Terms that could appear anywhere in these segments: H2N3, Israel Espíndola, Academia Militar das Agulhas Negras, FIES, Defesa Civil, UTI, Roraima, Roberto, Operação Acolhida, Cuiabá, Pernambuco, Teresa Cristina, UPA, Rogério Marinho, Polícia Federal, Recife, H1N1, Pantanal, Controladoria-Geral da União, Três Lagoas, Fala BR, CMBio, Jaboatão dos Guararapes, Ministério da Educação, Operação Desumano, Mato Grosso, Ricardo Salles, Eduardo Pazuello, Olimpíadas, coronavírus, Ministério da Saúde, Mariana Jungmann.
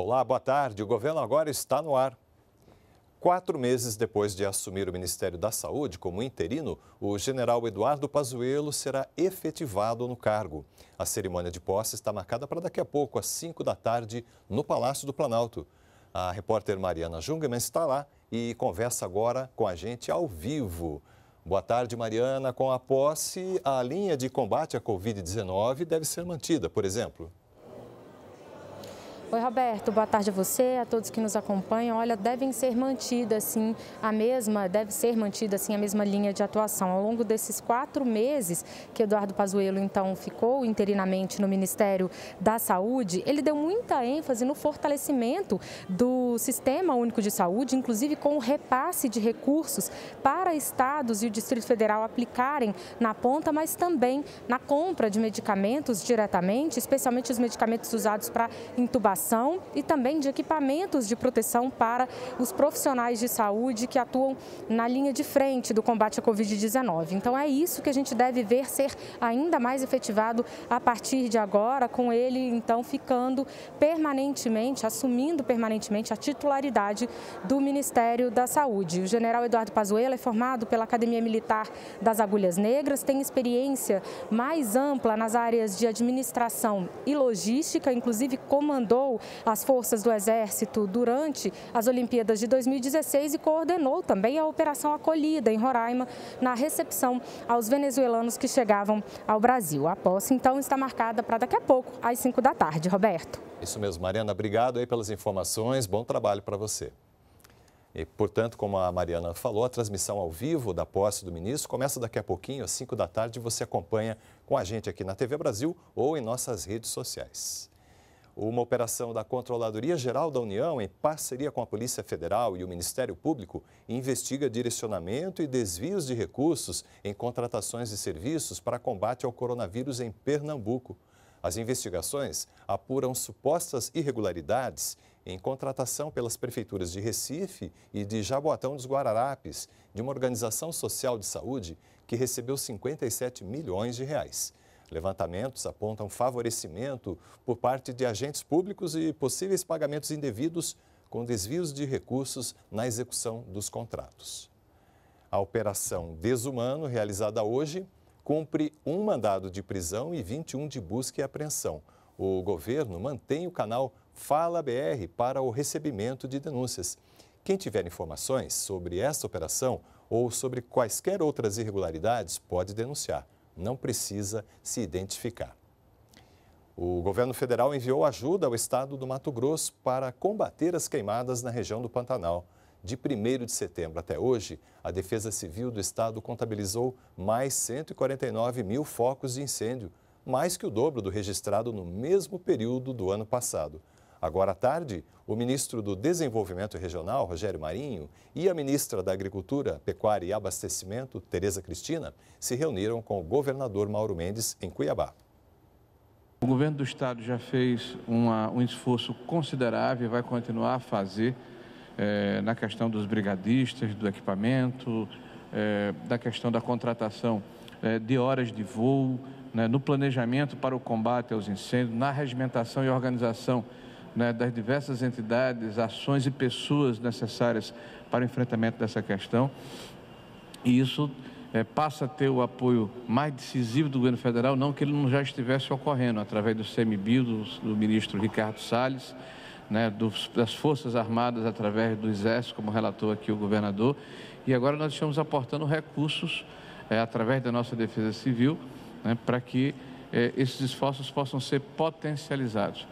Olá, boa tarde. O governo agora está no ar. 4 meses depois de assumir o Ministério da Saúde como interino, o general Eduardo Pazuello será efetivado no cargo. A cerimônia de posse está marcada para daqui a pouco, às 5 da tarde, no Palácio do Planalto. A repórter Mariana Jungmann está lá e conversa agora com a gente ao vivo. Boa tarde, Mariana. Com a posse, a linha de combate à Covid-19 deve ser mantida, por exemplo. Oi, Roberto, boa tarde a você, a todos que nos acompanham. Olha, devem ser mantidas, sim, a mesma linha de atuação. Ao longo desses 4 meses que Eduardo Pazuello, então, ficou interinamente no Ministério da Saúde, ele deu muita ênfase no fortalecimento do Sistema Único de Saúde, inclusive com o repasse de recursos para estados e o Distrito Federal aplicarem na ponta, mas também na compra de medicamentos diretamente, especialmente os medicamentos usados para intubação e também de equipamentos de proteção para os profissionais de saúde que atuam na linha de frente do combate à Covid-19. Então é isso que a gente deve ver ser ainda mais efetivado a partir de agora, com ele então ficando permanentemente, assumindo permanentemente a titularidade do Ministério da Saúde. O general Eduardo Pazuello é formado pela Academia Militar das Agulhas Negras, tem experiência mais ampla nas áreas de administração e logística, inclusive comandou as forças do Exército durante as Olimpíadas de 2016 e coordenou também a Operação Acolhida em Roraima na recepção aos venezuelanos que chegavam ao Brasil. A posse, então, está marcada para daqui a pouco, às 5 da tarde. Roberto. Isso mesmo, Mariana. Obrigado aí pelas informações. Bom trabalho para você. E, portanto, como a Mariana falou, a transmissão ao vivo da posse do ministro começa daqui a pouquinho, às 5 da tarde. Você acompanha com a gente aqui na TV Brasil ou em nossas redes sociais. Uma operação da Controladoria-Geral da União, em parceria com a Polícia Federal e o Ministério Público, investiga direcionamento e desvios de recursos em contratações de serviços para combate ao coronavírus em Pernambuco. As investigações apuram supostas irregularidades em contratação pelas prefeituras de Recife e de Jaboatão dos Guararapes, de uma organização social de saúde que recebeu R$ 57 milhões. Levantamentos apontam favorecimento por parte de agentes públicos e possíveis pagamentos indevidos com desvios de recursos na execução dos contratos. A Operação Desumano, realizada hoje, cumpre 1 mandado de prisão e 21 de busca e apreensão. O governo mantém o canal Fala BR para o recebimento de denúncias. Quem tiver informações sobre esta operação ou sobre quaisquer outras irregularidades pode denunciar. Não precisa se identificar. O governo federal enviou ajuda ao estado do Mato Grosso para combater as queimadas na região do Pantanal. De 1º de setembro até hoje, a Defesa Civil do estado contabilizou mais 149 mil focos de incêndio, mais que o dobro do registrado no mesmo período do ano passado. Agora à tarde, o ministro do Desenvolvimento Regional, Rogério Marinho, e a ministra da Agricultura, Pecuária e Abastecimento, Teresa Cristina, se reuniram com o governador Mauro Mendes em Cuiabá. O governo do estado já fez um esforço considerável e vai continuar a fazer na questão dos brigadistas, do equipamento, da questão da contratação de horas de voo, né, no planejamento para o combate aos incêndios, na regimentação e organização das diversas entidades, ações e pessoas necessárias para o enfrentamento dessa questão. E isso passa a ter o apoio mais decisivo do governo federal, não que ele não já estivesse ocorrendo, através do CMBio, do ministro Ricardo Salles, né, das Forças Armadas, através do Exército, como relatou aqui o governador. E agora nós estamos aportando recursos através da nossa Defesa Civil, né, para que esses esforços possam ser potencializados.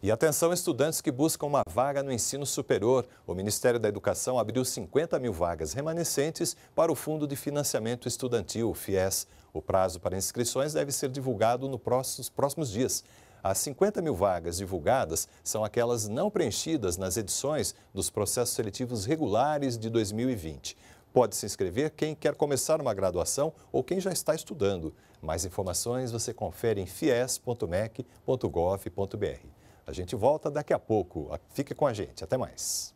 E atenção, estudantes que buscam uma vaga no ensino superior. O Ministério da Educação abriu 50 mil vagas remanescentes para o Fundo de Financiamento Estudantil, o FIES. O prazo para inscrições deve ser divulgado nos próximos dias. As 50 mil vagas divulgadas são aquelas não preenchidas nas edições dos processos seletivos regulares de 2020. Pode se inscrever quem quer começar uma graduação ou quem já está estudando. Mais informações você confere em fies.mec.gov.br. A gente volta daqui a pouco. Fique com a gente. Até mais.